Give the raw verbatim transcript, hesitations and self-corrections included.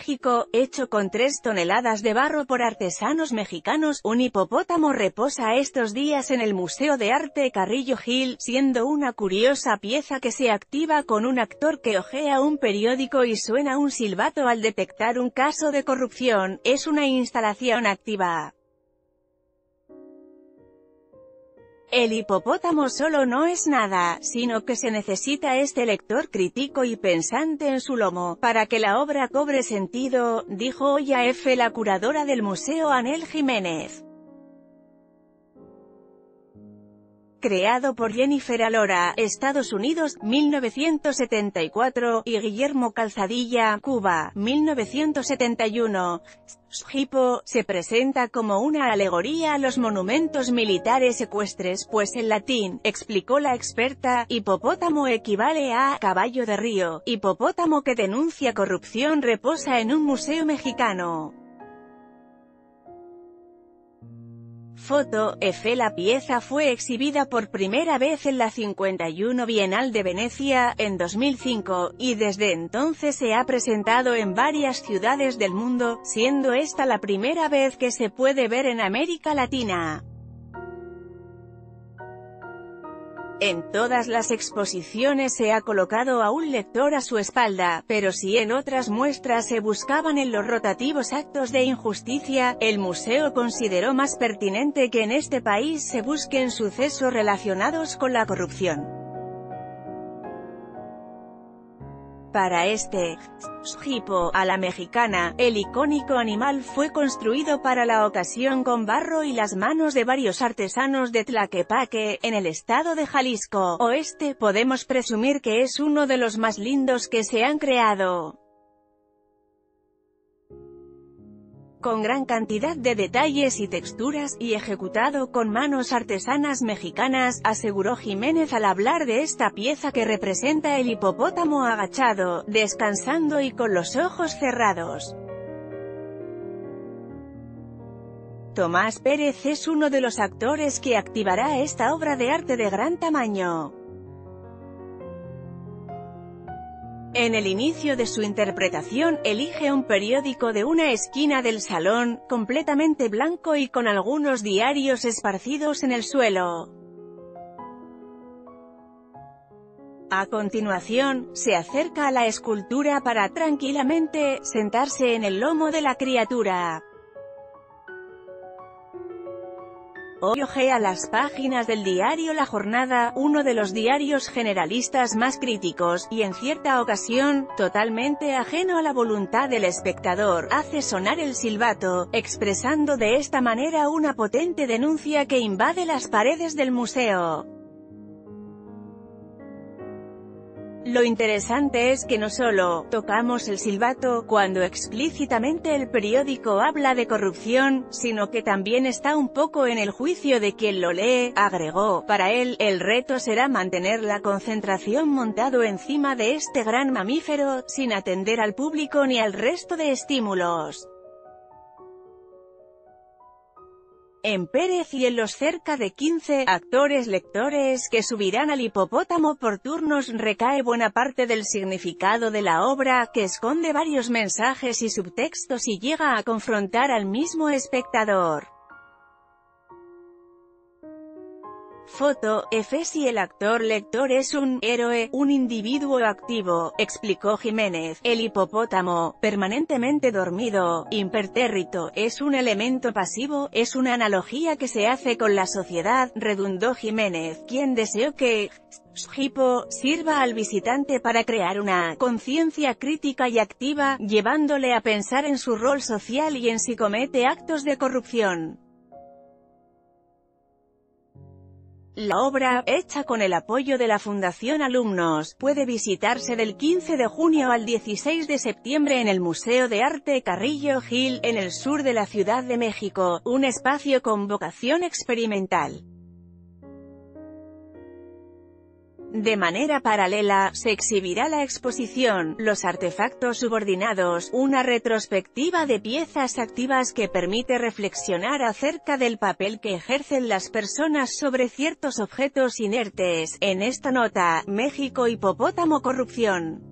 México, hecho con tres toneladas de barro por artesanos mexicanos, un hipopótamo reposa estos días en el Museo de Arte Carrillo Gil, siendo una curiosa pieza que se activa con un actor que ojea un periódico y suena un silbato al detectar un caso de corrupción. Es una instalación activa. El hipopótamo solo no es nada, sino que se necesita este lector crítico y pensante en su lomo, para que la obra cobre sentido, dijo Oya F., la curadora del museo Anel Jiménez. Creado por Jennifer Alora, Estados Unidos, mil novecientos setenta y cuatro, y Guillermo Calzadilla, Cuba, mil novecientos setenta y uno, Hipo se presenta como una alegoría a los monumentos militares ecuestres, pues en latín, explicó la experta, hipopótamo equivale a caballo de río. Hipopótamo que denuncia corrupción reposa en un museo mexicano. Foto F. La pieza fue exhibida por primera vez en la cincuenta y uno Bienal de Venecia, en dos mil cinco, y desde entonces se ha presentado en varias ciudades del mundo, siendo esta la primera vez que se puede ver en América Latina. En todas las exposiciones se ha colocado a un lector a su espalda, pero si en otras muestras se buscaban en los rotativos actos de injusticia, el museo consideró más pertinente que en este país se busquen sucesos relacionados con la corrupción. Para este hipo, a la mexicana, el icónico animal fue construido para la ocasión con barro y las manos de varios artesanos de Tlaquepaque, en el estado de Jalisco Oeste. Podemos presumir que es uno de los más lindos que se han creado, con gran cantidad de detalles y texturas, y ejecutado con manos artesanas mexicanas, aseguró Jiménez al hablar de esta pieza que representa el hipopótamo agachado, descansando y con los ojos cerrados. Tomás Pérez es uno de los actores que activará esta obra de arte de gran tamaño. En el inicio de su interpretación, elige un periódico de una esquina del salón, completamente blanco y con algunos diarios esparcidos en el suelo. A continuación, se acerca a la escultura para tranquilamente sentarse en el lomo de la criatura. Hoy ojea las páginas del diario La Jornada, uno de los diarios generalistas más críticos, y en cierta ocasión, totalmente ajeno a la voluntad del espectador, hace sonar el silbato, expresando de esta manera una potente denuncia que invade las paredes del museo. Lo interesante es que no solo tocamos el silbato cuando explícitamente el periódico habla de corrupción, sino que también está un poco en el juicio de quien lo lee, agregó. Para él, el reto será mantener la concentración montado encima de este gran mamífero, sin atender al público ni al resto de estímulos. En Pérez y en los cerca de quince actores lectores que subirán al hipopótamo por turnos recae buena parte del significado de la obra, que esconde varios mensajes y subtextos y llega a confrontar al mismo espectador. Foto F. Si el actor lector es un héroe, un individuo activo, explicó Jiménez, el hipopótamo, permanentemente dormido, impertérrito, es un elemento pasivo, es una analogía que se hace con la sociedad, redundó Jiménez, quien deseó que hipo sirva al visitante para crear una conciencia crítica y activa, llevándole a pensar en su rol social y en si comete actos de corrupción. La obra, hecha con el apoyo de la Fundación Alumnos, puede visitarse del quince de junio al dieciséis de septiembre en el Museo de Arte Carrillo Gil, en el sur de la Ciudad de México, un espacio con vocación experimental. De manera paralela, se exhibirá la exposición Los artefactos subordinados, una retrospectiva de piezas activas que permite reflexionar acerca del papel que ejercen las personas sobre ciertos objetos inertes. En esta nota, México, hipopótamo, corrupción.